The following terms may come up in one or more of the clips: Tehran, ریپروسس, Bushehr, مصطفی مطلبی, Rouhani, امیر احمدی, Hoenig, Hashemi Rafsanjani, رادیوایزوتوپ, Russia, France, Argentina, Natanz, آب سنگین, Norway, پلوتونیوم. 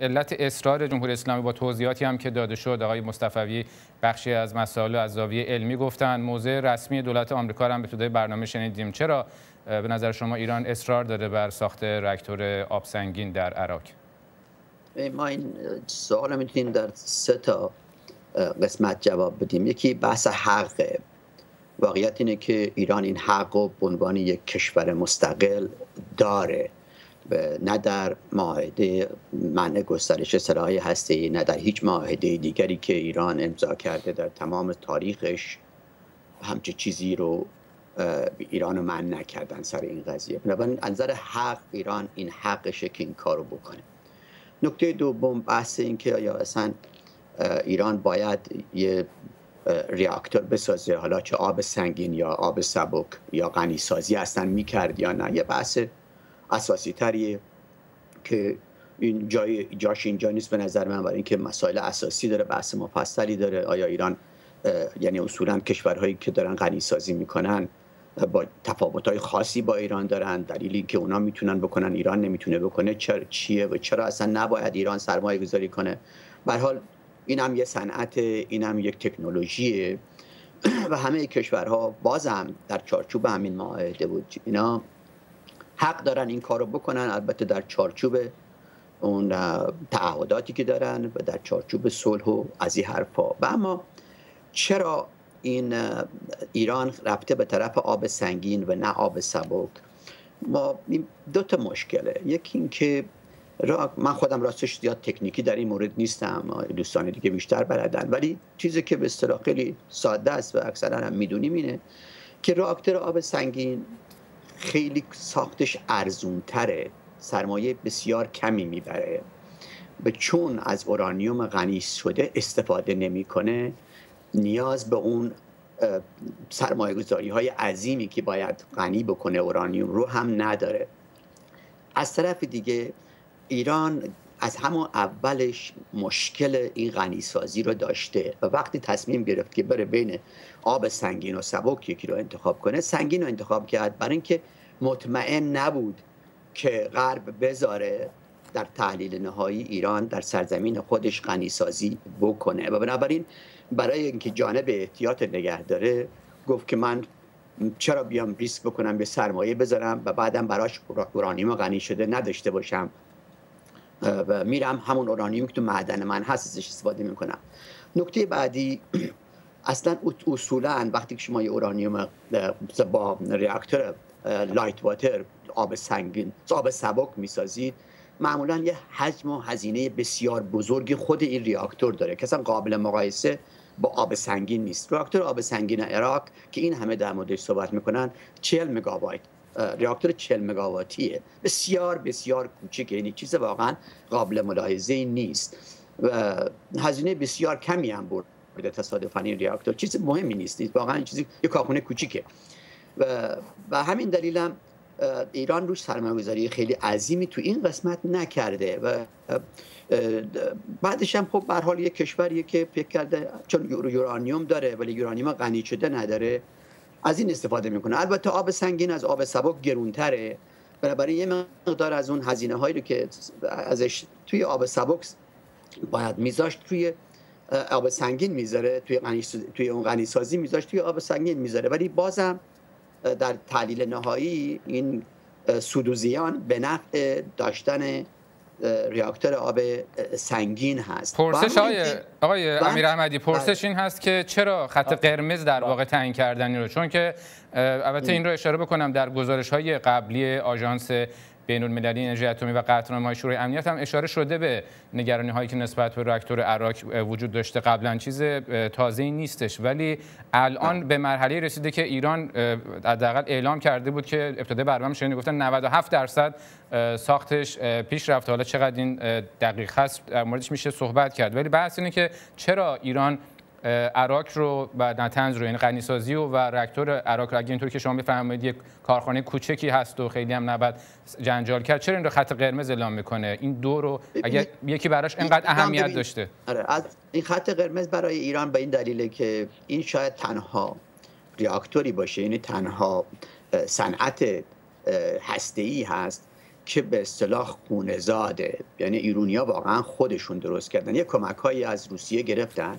علت اصرار جمهوری اسلامی با توضیحاتی هم که داده شد، آقای مصطفی بخشی از مسائل از زاویه علمی گفتن، موضع رسمی دولت آمریکا را هم به طور برنامه شنیدیم. چرا به نظر شما ایران اصرار داره بر ساخت راکتور آبسنگین در عراق؟ ما این سوال میتونیم در سه تا قسمت جواب بدیم. یکی بحث حقه. واقعیت اینه که ایران این حق رو به عنوان یک کشور مستقل داره، نه در معاهده منع گسترش سلاح هسته‌ای، نه در هیچ معاهده دیگری که ایران امضا کرده در تمام تاریخش همچه چیزی رو ایرانو منع نکردن سر این قضیه. بنابراین از نظر حق ایران این حقشه که این کارو بکنه. نکته دوم بحث این که یا اصلا ایران باید یه ریاکتور بسازه، حالا چه آب سنگین یا آب سبک یا غنیسازی اصلا میکرد یا نه، یه بحث اساسی تریه که این جاش اینجا نیست به نظر من، برای اینکه مسائل اساسی داره، بحث مفصلی داره. آیا ایران یعنی اصولا کشورهایی که دارن غنیسازی میکنن با تفاوت‌های خاصی با ایران دارن، دلیلی که اونا میتونن بکنن ایران نمیتونه بکنه چرا چیه و چرا اصلا نباید ایران سرمایه گذاری کنه؟ به هر حال این هم یه صنعت، این هم یک تکنولوژیه و همه کشورها بازم در چارچوب همین معاهده بود اینا حق دارن این کارو بکنن، البته در چارچوب اون تعهداتی که دارن و در چارچوب صلح و از این حرفا. و اما چرا این ایران رفته به طرف آب سنگین و نه آب سبک؟ ما دو تا مشکله. یکی این که من خودم راستش زیاد تکنیکی در این مورد نیستم، دوستان دیگه بیشتر بلدن، ولی چیزی که به اصطلاح خیلی ساده است و اکثرا هم میدونیم اینه که راکتور آب سنگین خیلی ساختش ارزونتره، سرمایه بسیار کمی میبره و چون از اورانیوم غنی شده استفاده نمیکنه، نیاز به اون سرمایه گذاری های عظیمی که باید غنی بکنه اورانیوم رو هم نداره. از طرف دیگه ایران از همون اولش مشکل این غنیسازی رو داشته و وقتی تصمیم گرفت که بره بین آب سنگین و سبک یکی رو انتخاب کنه، سنگین رو انتخاب کرد، برای اینکه مطمئن نبود که غرب بذاره در تحلیل نهایی ایران در سرزمین خودش غنیسازی بکنه و بنابراین برای اینکه جانب احتیاط نگه داره گفت که من چرا بیام ریسک بکنم، به سرمایه بذارم و بعدم براش اورانیوم غنی شده نداشته باشم و میرم همون اورانیوم که تو معدن من هست ازش استفاده میکنم. نکته بعدی، اصلا اصولا وقتی که شما یه اورانیوم با ریاکتور لایت واتر آب سنگین آب سبک میسازید، معمولا یه حجم و هزینه بسیار بزرگی خود این ریاکتور داره که اصلا قابل مقایسه با آب سنگین نیست. ریاکتور آب سنگین عراق که این همه در موردش صحبت میکنن 40 مگاوات، ریاکتور 40 مگاواتیه، بسیار بسیار کوچیکه، یعنی چیز واقعا قابل ملاحظه نیست و هزینه بسیار کمی هم برده تصادفاً این ریاکتور، چیز مهمی نیست واقعا، این چیزی یه کارخونه کوچیکه و همین دلیلم ایران روش سرمایه‌گذاری خیلی عظیمی تو این قسمت نکرده و بعدش هم خب به هر حال یک کشوریه که فکر کرده چون یورانیوم داره ولی یورانیوم غنی شده نداره از این استفاده میکنه. البته آب سنگین از آب سبک گرونتره، بنابراین یه مقدار از اون هزینه هایی رو که ازش توی آب سبک باید میذاشت توی آب سنگین میذاره، توی اون غنی سازی میذاشت توی آب سنگین میذاره، ولی بازم در تحلیل نهایی این سود و زیان به نفع داشتن ریاکتور آب سنگین هست. پرسش آقای امیرحمدی، پرسش این هست که چرا خط قرمز در واقع تعیین کردنی رو، چون که البته این رو اشاره بکنم در گزارش‌های قبلی آژانس بین‌المللی انرژی اتمی و قطعنامه‌های شورای امنیت هم اشاره شده به نگرانی‌هایی که نسبت به راکتور عراق وجود داشته، قبلا چیز تازه‌ای نیستش، ولی الان به مرحله رسیده که ایران حداقل اعلام کرده بود که ابتدای برنامه شنیدن گفتن 97% ساختش پیش رفته، حالا چقدر این دقیق هست در موردش میشه صحبت کرد، ولی بحث اینه که چرا ایران عراق رو و نتنز رو، یعنی غنیسازی و راکتور عراق رو، اگه اینطور که شما بفرمایید یک کارخانه کوچکی هست و خیلی هم نباید جنجال کرد، چرا این رو خط قرمز اعلام میکنه؟ این دو رو اگر یکی براش اینقدر اهمیت داشته. آره، از این خط قرمز برای ایران به این دلیله که این شاید تنها ریاکتوری باشه، یعنی تنها صنعت هسته‌ای هست که به اصطلاح خونه زاده، یعنی ایرانی‌ها واقعا خودشون درست کردن. یک کمک‌هایی از روسیه گرفتن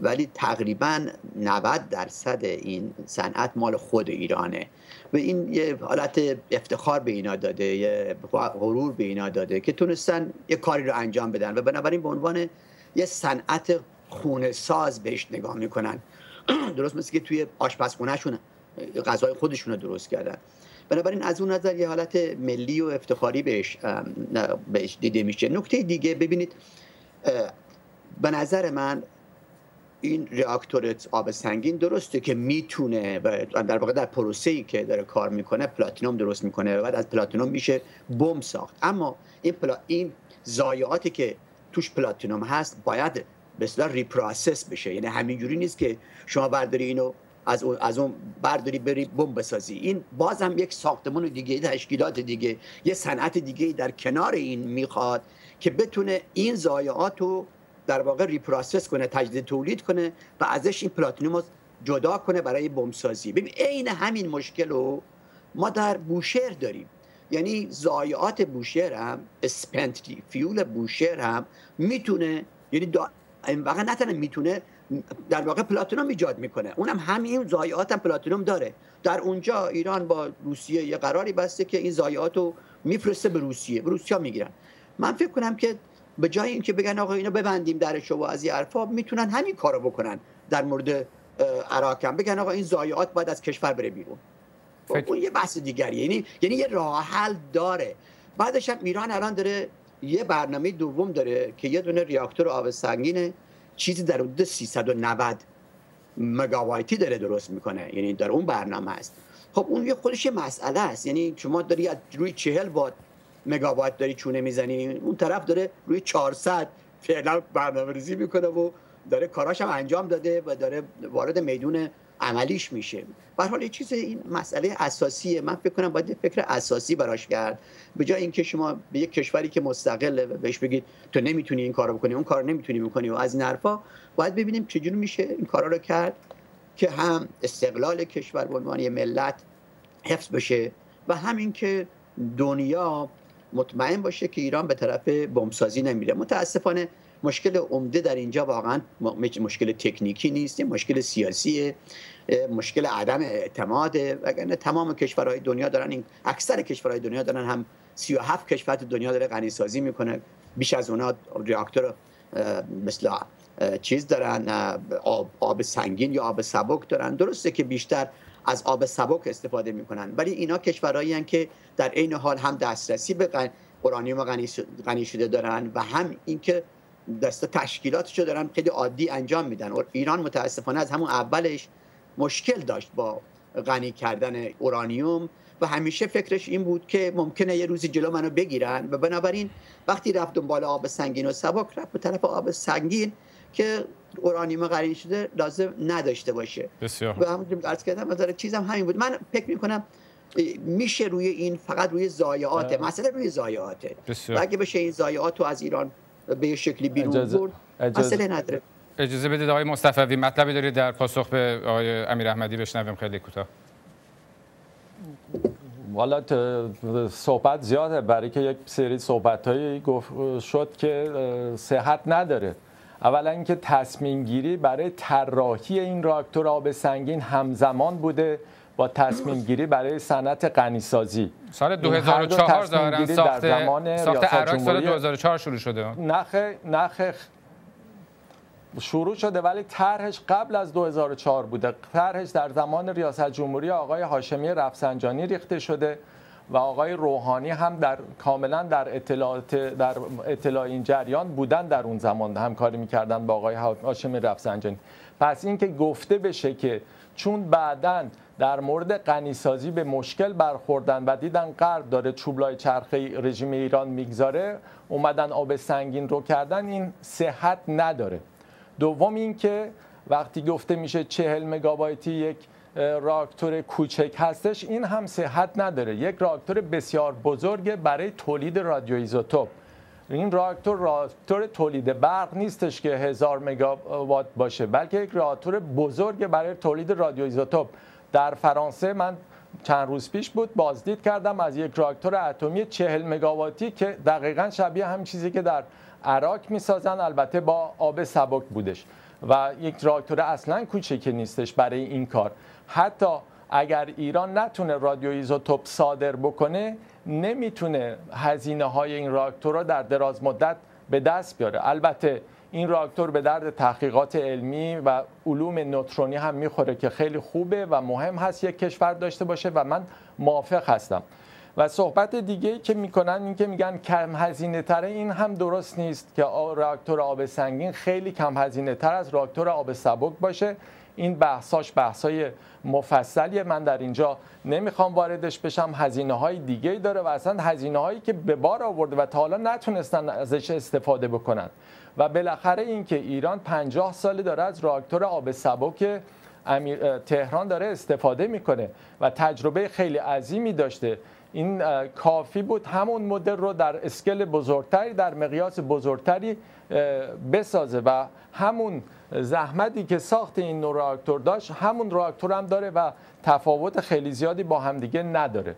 ولی تقریبا 90% این صنعت مال خود ایرانه و این یه حالت افتخار به اینا داده، یه غرور به اینا داده که تونستن یه کاری رو انجام بدن و بنابراین به عنوان یه صنعت خونه ساز بهش نگاه میکنن. درست مثل که توی آشپزخونهشون غذای خودشون رو درست کردن. بنابراین از اون نظر یه حالت ملی و افتخاری بهش دیده میشه. نکته دیگه ببینید، به نظر من این راکتور آب سنگین درسته که میتونه و در واقع در پروسه‌ای که داره کار میکنه پلاتینوم درست میکنه و بعد از پلاتینوم میشه بمب ساخت، اما این ضایعاتی که توش پلاتینوم هست باید به اصطلاح ریپروسس بشه، یعنی همینجوری نیست که شما برداری اینو از اون برداری بری بمب بسازی. این باز هم یک ساختمان دیگه، تشکیلات دیگه، یه صنعت دیگه در کنار این میخواد که بتونه این ضایعات رو در واقع ریپروسس کنه، تجدید تولید کنه و ازش این پلاتینوم رو جدا کنه برای بمبسازی. ببین عین همین مشکل رو ما در بوشهر داریم، یعنی ضایعات بوشهر هم، اسپنتلی فیول بوشهر هم میتونه، یعنی این واقعا نه تنها میتونه در واقع پلاتینوم ایجاد میکنه، اونم همین ضایعات هم پلاتینوم داره. در اونجا ایران با روسیه یه قراری بسته که این ضایعات رو میفرسته به روسیه، به روسیه میگیرن. من فکر کنم که به جای اینکه بگن آقا اینا ببندیم درشو و از این حرفا، میتونن همین کارو بکنن. در مورد عراق هم بگن آقا این ضایعات باید از کشور بره بیرون. اون یه بحث دیگریه، یعنی یه راه حل داره. بعدش هم ایران الان داره یه برنامه دوم داره که یه دونه ریاکتور آب سنگینه، چیزی در حدود 390 مگاوایتی داره درست میکنه، یعنی در اون برنامه است. خب اون یه خودش مسئله است، یعنی شما داری از روی 40 وات مگاوات داری چونه میزنی، اون طرف داره روی 400 فعلا برنامه‌ریزی میکنه و داره کاراش هم انجام داده و داره وارد میدون عملیش میشه. به هر حال این چیز، این مسئله اساسیه، من فکر کنم باید فکر اساسی براش کرد، به جای اینکه شما به یک کشوری که مستقله بهش بگید تو نمیتونی این کارو بکنی، اون کارو نمیتونی بکنی و از این حرفا. باید ببینیم چجوری میشه این کارا رو کرد که هم استقلال کشور به عنوان یه ملت حفظ بشه و همین که دنیا مطمئن باشه که ایران به طرف بمبسازی نمیره. متاسفانه مشکل عمده در اینجا واقعا مشکل تکنیکی نیست، مشکل سیاسیه، مشکل عدم اعتماده. وگرنه تمام کشورهای دنیا دارن، این اکثر کشورهای دنیا دارن، هم 37 کشور دنیا داره غنی سازی میکنه، بیش از اونها ریاکتور مثل چیز دارن، آب سنگین یا آب سبک دارن. درسته که بیشتر از آب سبک استفاده میکنن ولی اینا کشورهایی هستند که در عین حال هم دسترسی به اورانیوم غنی شده دارن و هم اینکه دسته تشکیلاتشو دارن خیلی عادی انجام میدن. ایران متاسفانه از همون اولش مشکل داشت با غنی کردن اورانیوم و همیشه فکرش این بود که ممکنه یه روزی جلو منو بگیرن و بنابراین وقتی رفت دنبال آب سنگین و سبک، رفت به طرف آب سنگین که اورانیوم غنی شده لازم نداشته باشه. بسیار. و همونجوری عرض کردم مثلا چیزم همین بود. من فکر میکنم میشه روی این، فقط روی ضایعات، مسئله روی ضایعاته. اگه بشه این ضایعات رو از ایران به شکلی بیرون برد، مسئله نداره. اجازه بدید آقای مصطفی مطلبی دارید در پاسخ به آقای امیر احمدی بشنویم خیلی کوتاه. والا صحبت زیاده برای که یک سری صحبت‌هایی گفت شد که صحت نداره. اولا اینکه تصمیم گیری برای طراحی این راکتور آب سنگین همزمان بوده با تصمیم گیری برای صنعت غنی‌سازی. سال 2004 ظاهرا ساخت عراق سال 2004 شروع شده. نخ شروع شده ولی طرحش قبل از 2004 بوده. طرحش در زمان ریاست جمهوری آقای هاشمی رفسنجانی ریخته شده و آقای روحانی هم کاملا در اطلاع این جریان بودن، در اون زمان همکاری می‌کردن با آقای هاشمی رفسنجانی. پس اینکه گفته بشه که چون بعداً در مورد غنی‌سازی به مشکل برخوردن و دیدن غرب داره چوب‌لای چرخه رژیم ایران میگذاره، اومدن آب سنگین رو کردن، این صحت نداره. دوم اینکه وقتی گفته میشه 40 مگابایتی یک راکتور کوچک هستش، این هم صحت نداره. یک راکتور بسیار بزرگ برای تولید رادیوایزوتوپ. این راکتور تولید برق نیستش که 1000 مگاوات باشه، بلکه یک راکتور بزرگ برای تولید رادیوایزوتوپ. در فرانسه من چند روز پیش بود، بازدید کردم از یک راکتور اتمی 40 مگاواتی که دقیقاً شبیه همین چیزی که در عراق می‌سازن، البته با آب سبک بودش و یک راکتور اصلاً کوچکی نیستش برای این کار. حتی اگر ایران نتونه رادیوایزوتوپ صادر بکنه، نمیتونه هزینه‌های این راکتور رو در دراز مدت به دست بیاره. البته این راکتور به درد تحقیقات علمی و علوم نوترونی هم میخوره که خیلی خوبه و مهم هست یک کشور داشته باشه و من موافق هستم. و صحبت دیگه‌ای که میکنن این که میگن کم هزینه تره، این هم درست نیست که راکتور آب سنگین خیلی کم هزینه تر از راکتور آب سبک باشه. این بحثاش بحثای مفصلیه، من در اینجا نمیخوام واردش بشم. هزینه‌های دیگه‌ای داره و اصلا هزینه‌هایی که به بار آورده و تا حالا نتونستن ازش استفاده بکنن. و بالاخره اینکه ایران 50 ساله داره از راکتور آب سبک تهران داره استفاده میکنه و تجربه خیلی عظیمی داشته، این کافی بود همون مدل رو در اسکل بزرگتری، در مقیاس بزرگتری بسازه و همون زحمتی که ساخت این نوع راکتور داشت همون راکتور هم داره و تفاوت خیلی زیادی با همدیگه نداره.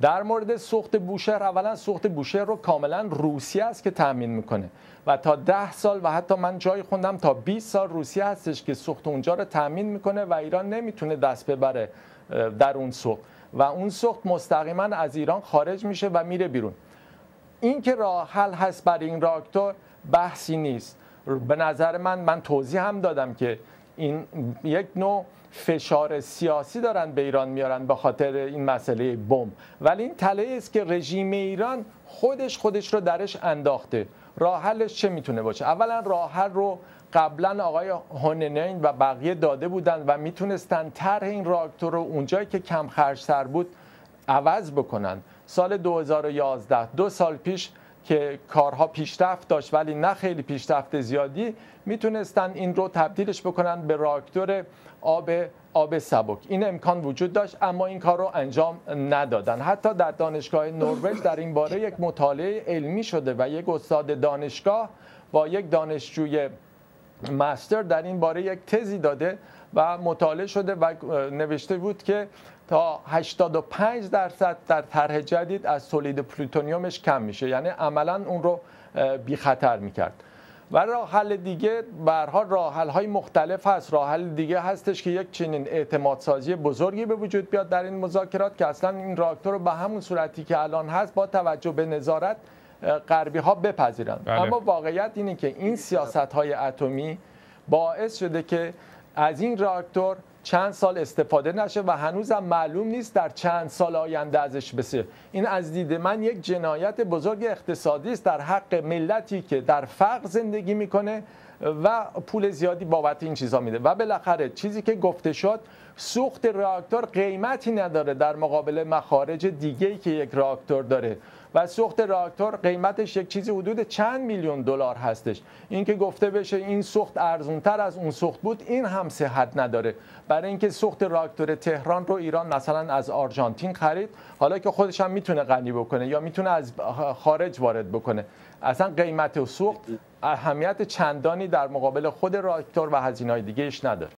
در مورد سوخت بوشهر، اولا سوخت بوشهر رو کاملا روسیه است که تامین میکنه و تا 10 سال و حتی من جایی خوندم تا 20 سال روسیه هستش که سوخت اونجا رو تامین میکنه و ایران نمیتونه دست ببره در اون سوخت و اون سوخت مستقیما از ایران خارج میشه و میره بیرون. این که راه حل هست برای این راکتور بحثی نیست. به نظر من توضیح هم دادم که این یک نوع فشار سیاسی دارن به ایران میارن به خاطر این مسئله بمب، ولی این تله‌ای است که رژیم ایران خودش رو درش انداخته. راه حلش چه میتونه باشه؟ اولا راه حل رو قبلا آقای هوننین و بقیه داده بودند و میتونستن طرح این راکتور رو اونجایی که کم خرج‌تر بود عوض بکنن. سال 2011 دو سال پیش که کارها پیشرفت داشت ولی نه خیلی پیشرفت زیادی، میتونستن این رو تبدیلش بکنن به راکتور آب سبک. این امکان وجود داشت اما این کار رو انجام ندادن. حتی در دانشگاه نروژ در این باره یک مطالعه علمی شده و یک استاد دانشگاه با یک دانشجوی ماستر در این باره یک تزی داده و مطالعه شده و نوشته بود که تا 85% در طرح جدید از تولید پلوتونیومش کم میشه، یعنی عملا اون رو بی خطر میکرد. و راه حل دیگه، به هر حال راه حل های مختلف هست. راه حل دیگه هستش که یک چنین اعتمادسازی بزرگی به وجود بیاد در این مذاکرات که اصلا این راکتور رو به همون صورتی که الان هست با توجه به نظارت غربی ها بپذیرند. بله. اما واقعیت اینه که این سیاست های اتمی باعث شده که از این راکتور چند سال استفاده نشه و هنوزم معلوم نیست در چند سال آینده ازش بشه. این از دید من یک جنایت بزرگ اقتصادی است در حق ملتی که در فقر زندگی میکنه و پول زیادی بابت این چیزا میده. و بالاخره چیزی که گفته شد، سوخت راکتور قیمتی نداره در مقابل مخارج دیگه‌ای که یک راکتور داره و سوخت راکتور قیمتش یک چیزی حدود چند میلیون دلار هستش. اینکه گفته بشه این سوخت ارزان‌تر از اون سوخت بود، این هم صحت نداره. برای اینکه سوخت راکتور تهران رو ایران مثلا از آرژانتین خرید، حالا که خودش هم میتونه غنی بکنه یا میتونه از خارج وارد بکنه، اصلا قیمت و سوخت اهمیت چندانی در مقابل خود راکتور و هزینه‌های دیگه‌اش نداره.